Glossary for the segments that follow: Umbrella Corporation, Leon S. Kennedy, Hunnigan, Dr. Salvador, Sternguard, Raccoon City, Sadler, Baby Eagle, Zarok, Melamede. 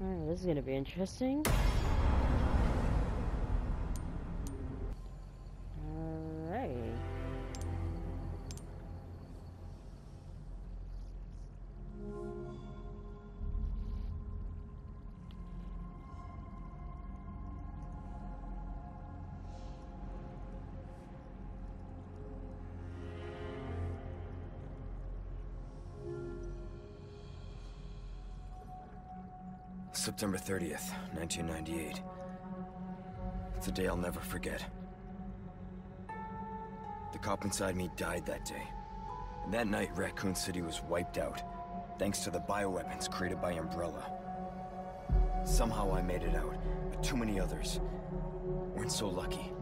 Alright, this is gonna be interesting. Alright. September 30th, 1998. It's a day I'll never forget. The cop inside me died that day. And that night, Raccoon City was wiped out, thanks to the bioweapons created by Umbrella. Somehow I made it out, but too many others weren't so lucky.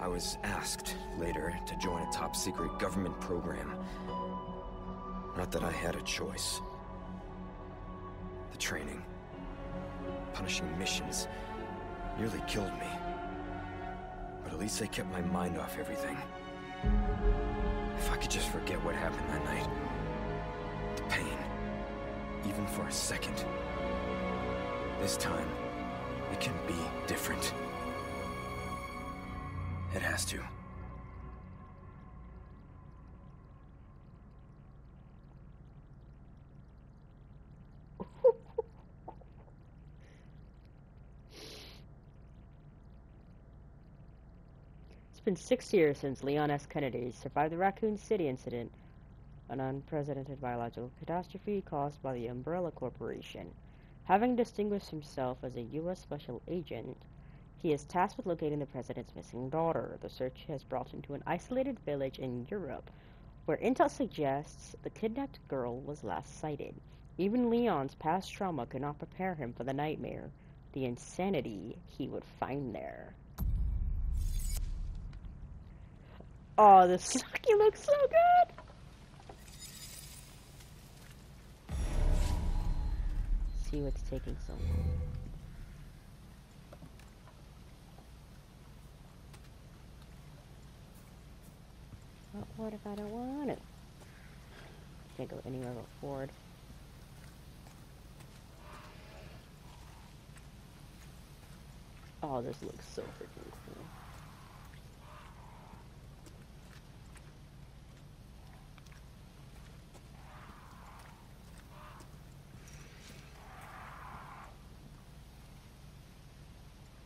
I was asked later to join a top-secret government program. Not that I had a choice. The training, punishing missions, nearly killed me. But at least I kept my mind off everything. If I could just forget what happened that night, the pain, even for a second. This time, it can be different. It has to. It's been 6 years since Leon S. Kennedy survived the Raccoon City incident, an unprecedented biological catastrophe caused by the Umbrella Corporation. Having distinguished himself as a U.S. Special Agent, he is tasked with locating the president's missing daughter. The search has brought him to an isolated village in Europe, where intel suggests the kidnapped girl was last sighted. Even Leon's past trauma could not prepare him for the nightmare, the insanity he would find there. Oh, this fucking looks so good! See what's taking so long. But what if I don't want it? Can't go anywhere but forward. Oh, this looks so freaking cool.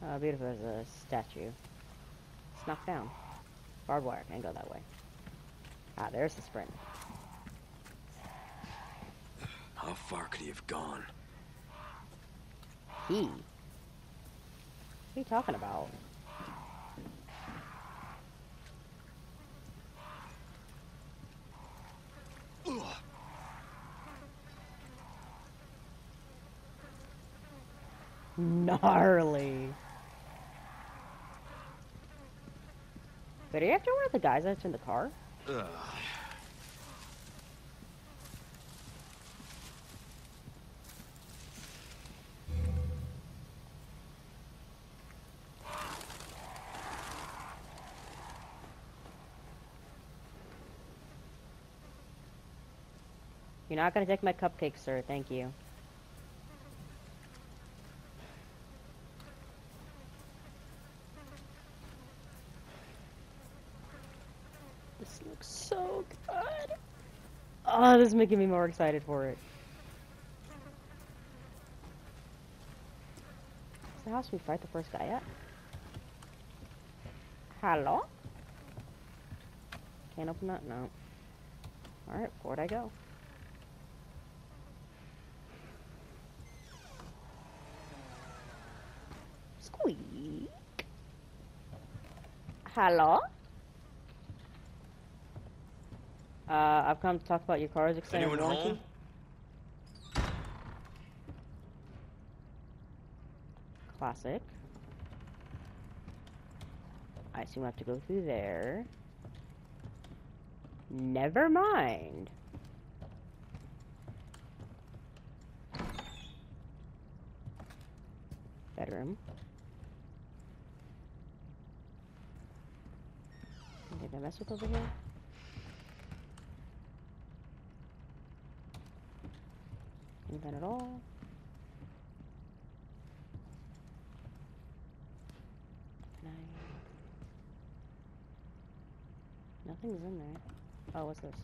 How beautiful is a statue. It's knocked down. Barbed wire, can't go that way. Ah, there's the sprint. How far could he have gone? He? What are you talking about? Gnarly. But are you after one of the guys that's in the car? Ugh. You're not gonna take my cupcake, sir. Thank you. Oh, this is making me more excited for it. Is the house we fight the first guy at? Hello? Can't open that? No. Alright, forward I go. Squeak. Hello? I've come to talk about your car's extended warranty. Classic. I assume I have to go through there. Never mind. Bedroom. Did I mess with over here? wasn't done at all. Nothing's in there. Oh, what's this?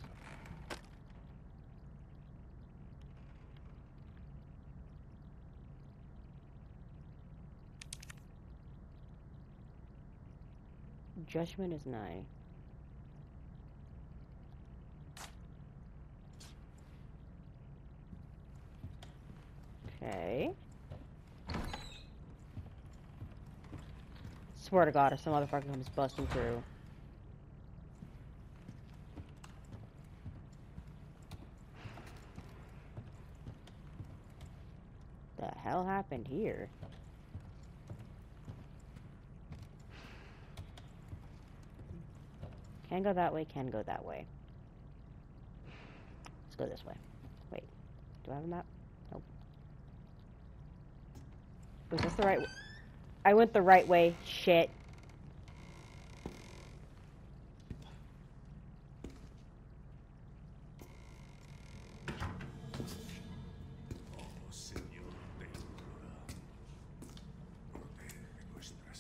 Judgment is nigh. Okay. Swear to God, if some motherfucker comes busting through. The hell happened here? Can go that way, can go that way. Let's go this way. Wait, do I have a map? Nope. Was this the right way? I went the right way, shit.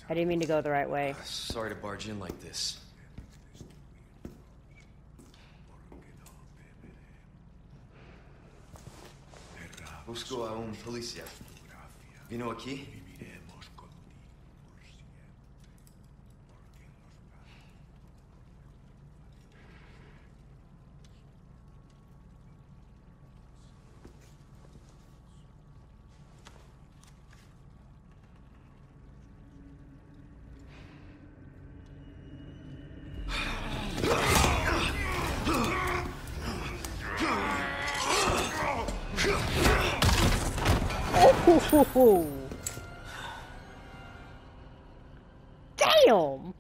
I didn't mean to go the right way. Sorry to barge in like this. Busco a un policía. Vino aquí. Whoa. Damn!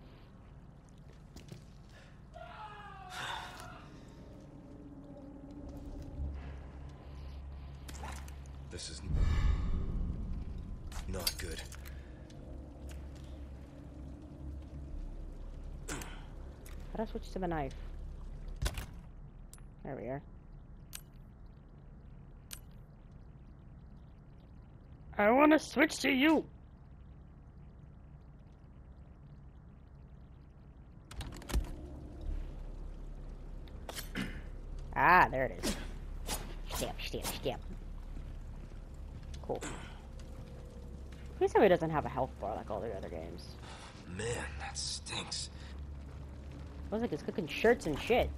This is not good. How do I switch to the knife? There we are. I want to switch to you. Ah, there it is. Stamp, stamp, stamp. Cool. Please tell me it doesn't have a health bar like all the other games. Man, that stinks. Looks like it's cooking shirts and shit.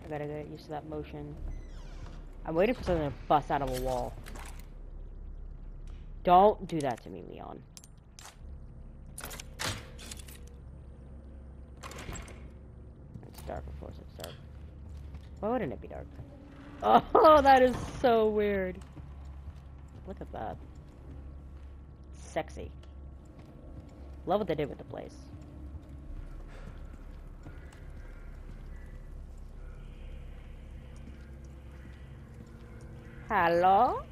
I gotta get used to that motion. I'm waiting for something to bust out of a wall. Don't do that to me, Leon. It's dark, of course it's dark. Why wouldn't it be dark? Oh, that is so weird. Look at that. Sexy. Love what they did with the place. Hello?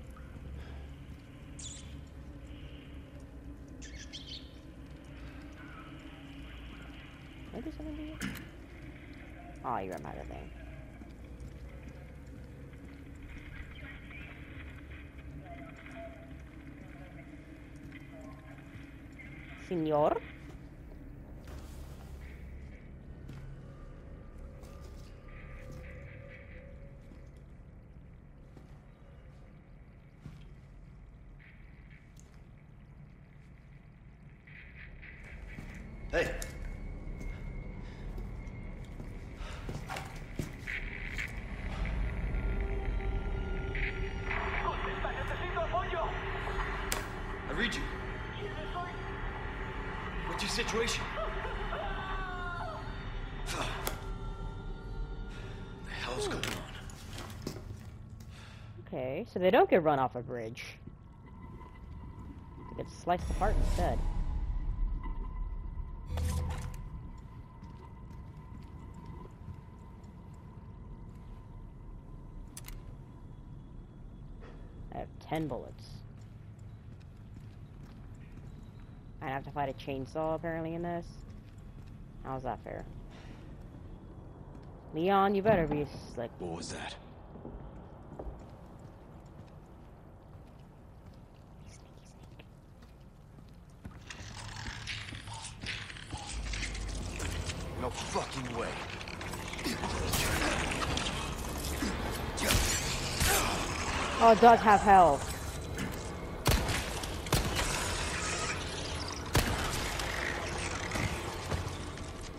Maybe something to you? Oh, you remember me. Senor? Hey. I read you. What's your situation? What the hell's going on? Okay, so they don't get run off a bridge. They get sliced apart instead. and bullets. I'd have to fight a chainsaw apparently in this. How's that fair? Leon, you better be slick. What was that? No fucking way. Oh, it does have health.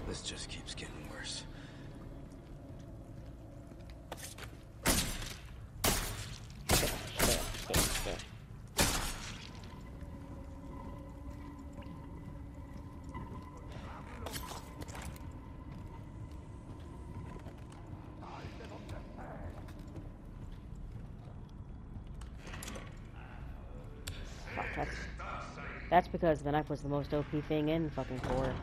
This just keeps getting worse. That's because the knife was the most OP thing in fucking 4.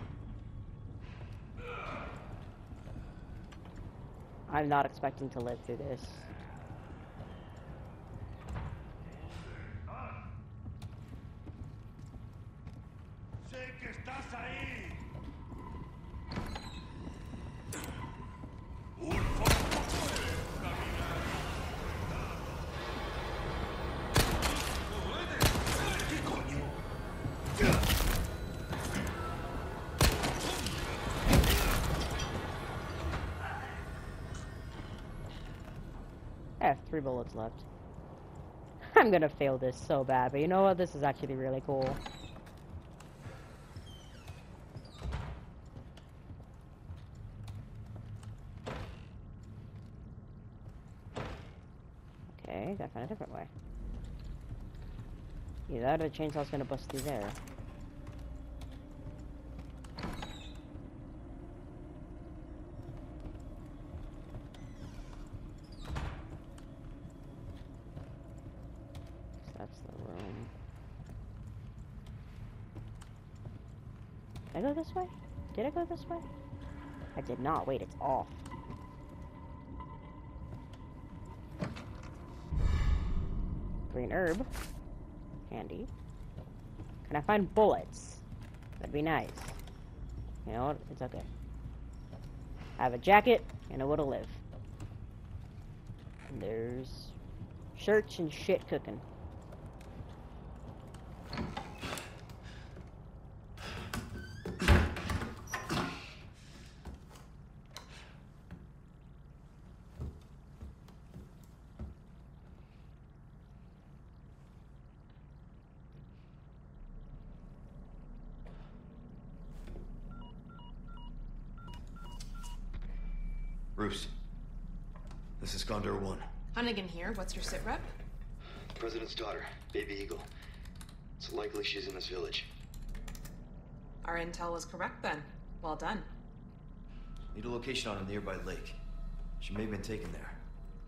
I'm not expecting to live through this. I have 3 bullets left. I'm gonna fail this so bad, but you know what? This is actually really cool. Okay, gotta find a different way. Either that or the chainsaw's gonna bust through there. Did I go this way? Did I go this way? I did not. Wait, it's off. Green herb. Handy. Can I find bullets? That'd be nice. You know what? It's okay. I have a jacket and a will to live. And there's shirts and shit cooking. Bruce, this is Condor 1. Hunnigan here. What's your sit rep? The president's daughter, Baby Eagle. It's likely she's in this village. Our intel was correct then. Well done. Need a location on a nearby lake. She may have been taken there.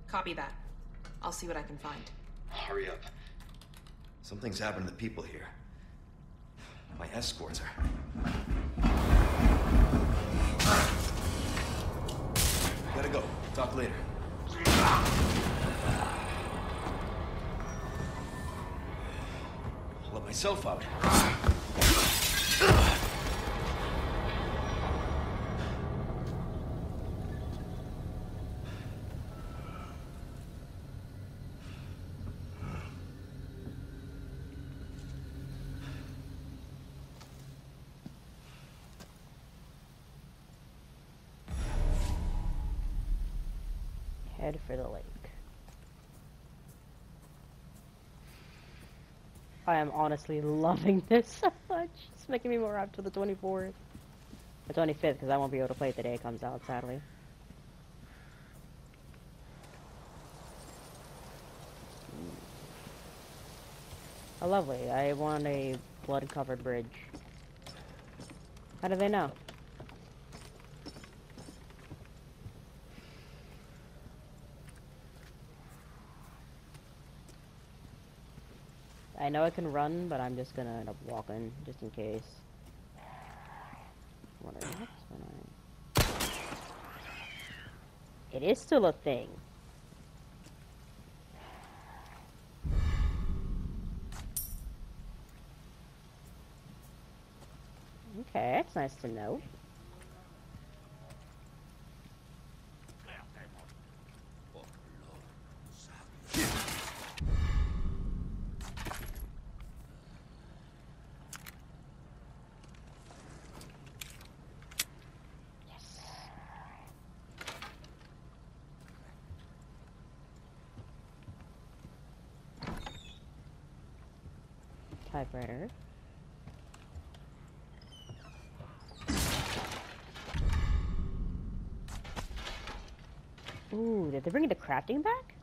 Copy that. I'll see what I can find. Hurry up. Something's happened to the people here. My escorts are... Gotta go. Talk later. I'll let myself out. Head for the lake. I am honestly loving this so much. It's making me more up to the 24th. The 25th, because I won't be able to play it the day it comes out, sadly. Oh, lovely. I want a blood-covered bridge. How do they know? I know I can run, but I'm just gonna end up walking, just in case. What are that? It is still a thing. Okay, that's nice to know. Typewriter. Ooh, did they bring the crafting back?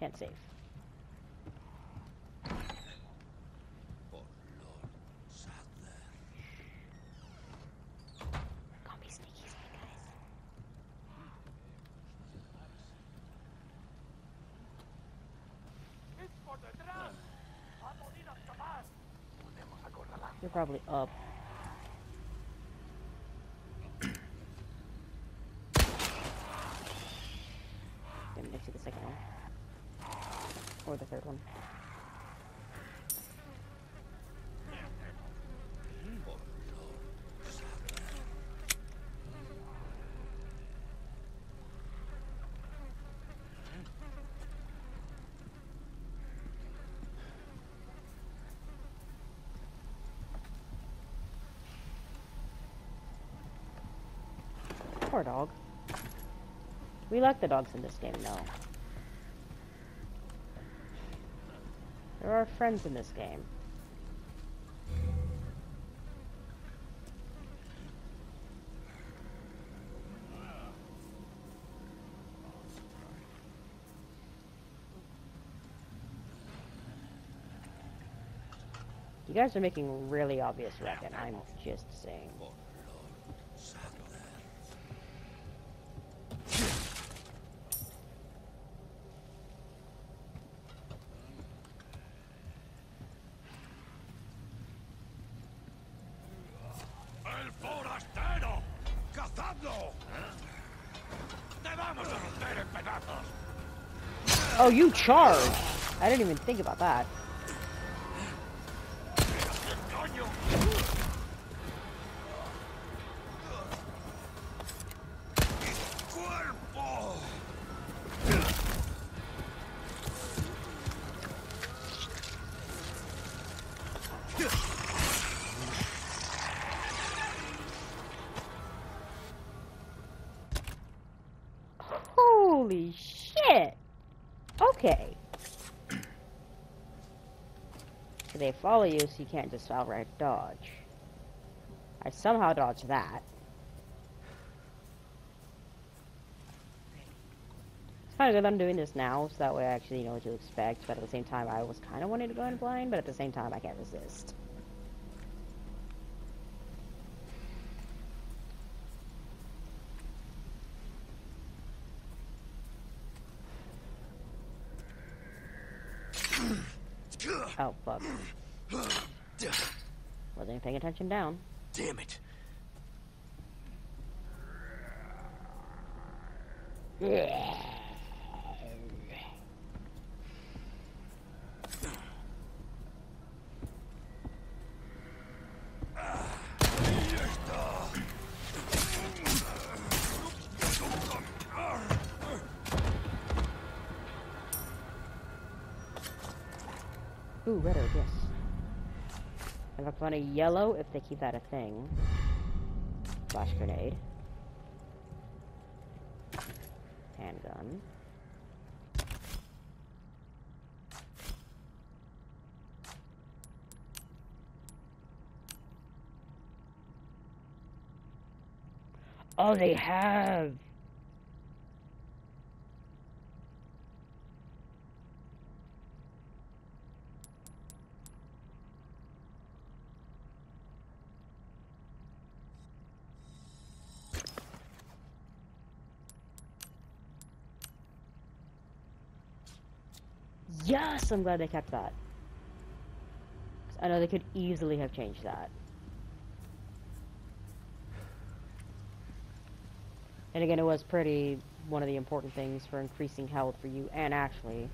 Can't save. You're probably up. Didn't make it the second one. Or the third one. Poor dog. We like the dogs in this game, though. They're our friends in this game. You guys are making really obvious racket, I'm just saying. Oh, you charge! I didn't even think about that. Holy shit! Okay. So they follow you, so you can't just outright dodge. I somehow dodged that. It's kind of good I'm doing this now, so that way I actually know what to expect, but at the same time I was kind of wanting to go in blind, but at the same time I can't resist. Oh, fuck. Wasn't paying attention down. Damn it. Ooh, red herb, yes. And I found a yellow, if they keep that a thing. Flash grenade. Handgun. Oh, they have! Yes, I'm glad they kept that. I know they could easily have changed that. And again, it was pretty one of the important things for increasing health for you, and actually...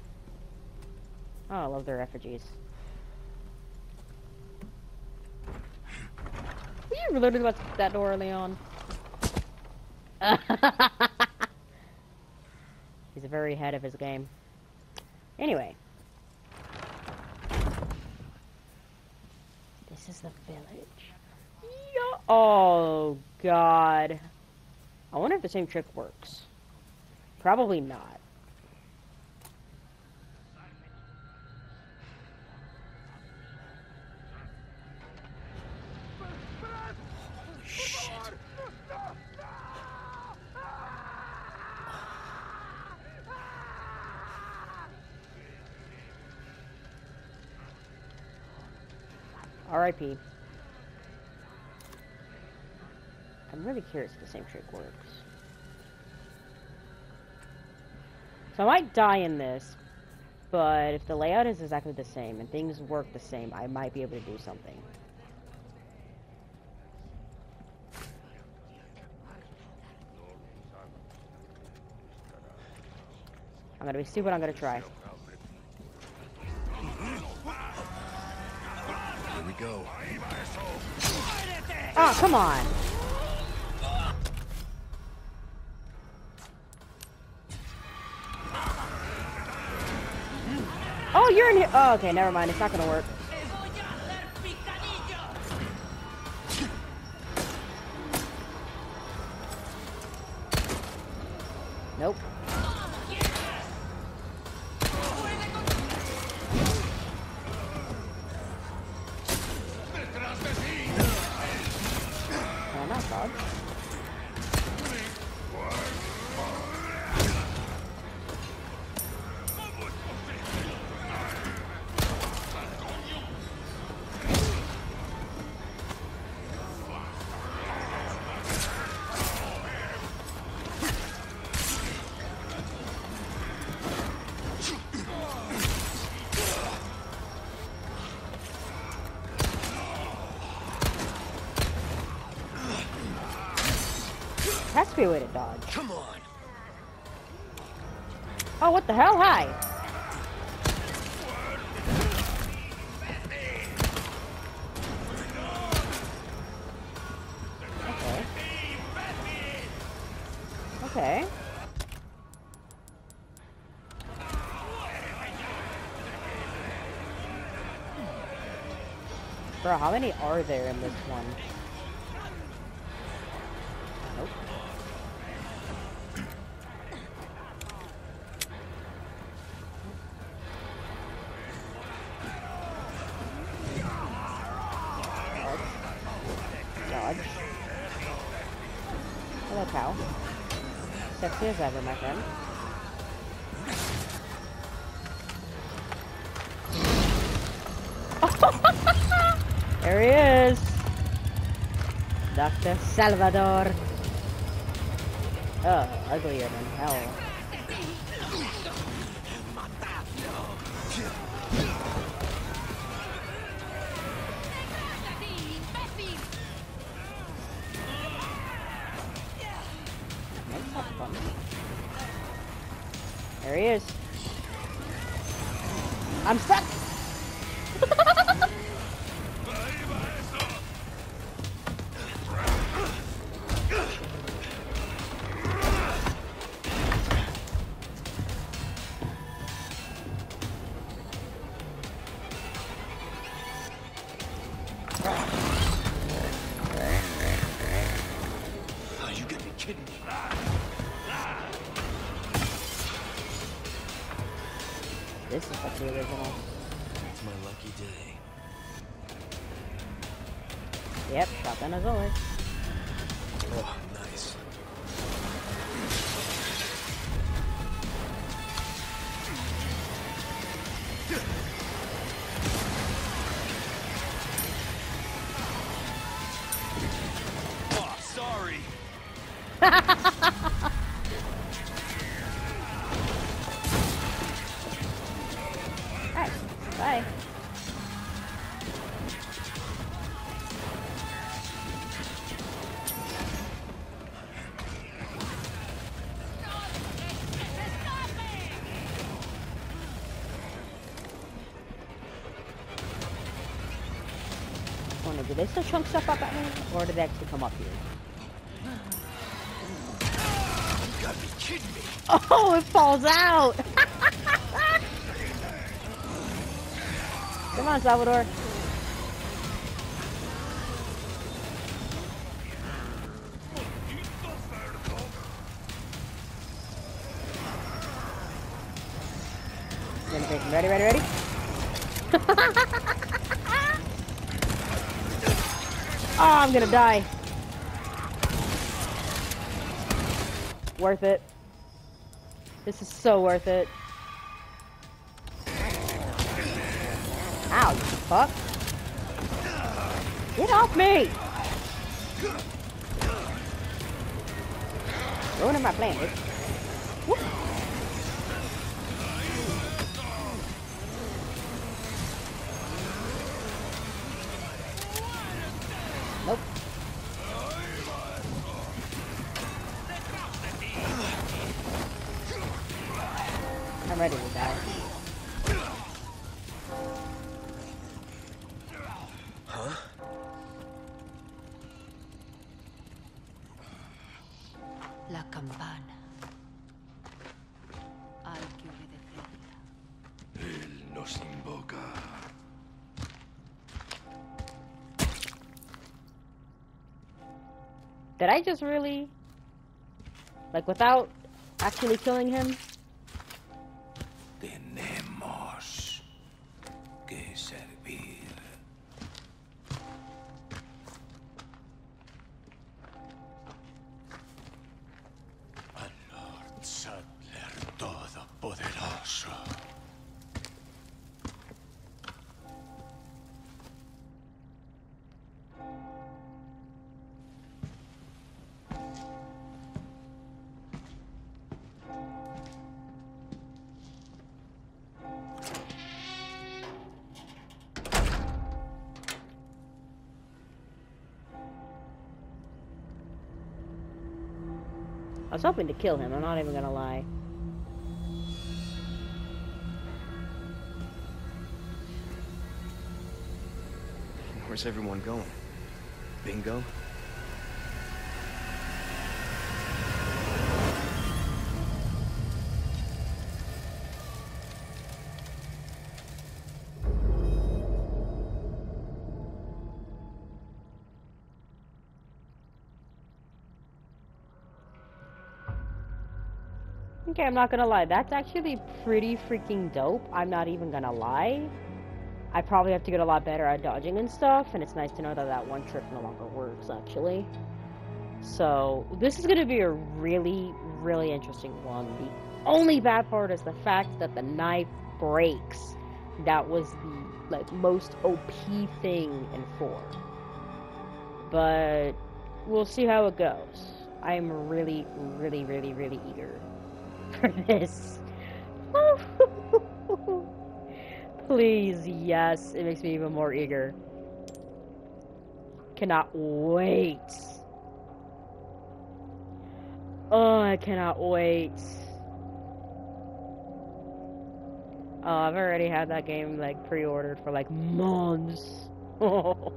Oh, I love their effigies. Will you were literally about to hit that door early on. He's very ahead of his game. Anyway. This is the village. Yeah. Oh, God. I wonder if the same trick works. Probably not. R.I.P. I'm really curious if the same trick works. So I might die in this, but if the layout is exactly the same and things work the same, I might be able to do something. I'm gonna be stupid, I'm gonna try. Go. Oh, come on. Oh, you're in here. Oh, okay, never mind. It's not gonna work. Nope. That's a way to dodge. Come on. Oh, what the hell? Hi. Okay. Okay. Bro, how many are there in this one? Sexy as ever, my friend. There he is! Dr. Salvador! Oh, uglier than hell. There he is. I'm stuck! This is like the original. It's my lucky day. Yep, shotgun as always. Oh, nice. Oh, sorry. corner. Do they still chunk stuff up at me? Or do they actually come up here? You gotta be kidding me. Oh, it falls out! Come on, Salvador. Ready, ready, ready? Oh, I'm gonna die. Worth it. This is so worth it. Ow, you fuck. Get off me! Ruining my plan, dude. Whoop. Nope. I'm ready to die. Huh? La campana. Al que obedece. Él nos invoca. Did I just really, like, without actually killing him? Tenemos que servir. Al Lord Sadler Todopoderoso. I was hoping to kill him, I'm not even gonna lie. Where's everyone going? Bingo? Okay, I'm not gonna lie, that's actually pretty freaking dope. I'm not even gonna lie. I probably have to get a lot better at dodging and stuff, and it's nice to know that that one trick no longer works, actually. So, this is gonna be a really, really interesting one. The only bad part is the fact that the knife breaks. That was the, like, most OP thing in 4. But, we'll see how it goes. I'm really, really, really, really eager for this. Please, yes, it makes me even more eager. Cannot wait. Oh, I cannot wait. Oh, I've already had that game like pre-ordered for like months. Oh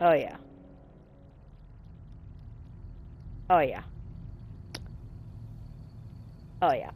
yeah. Oh yeah. Oh yeah.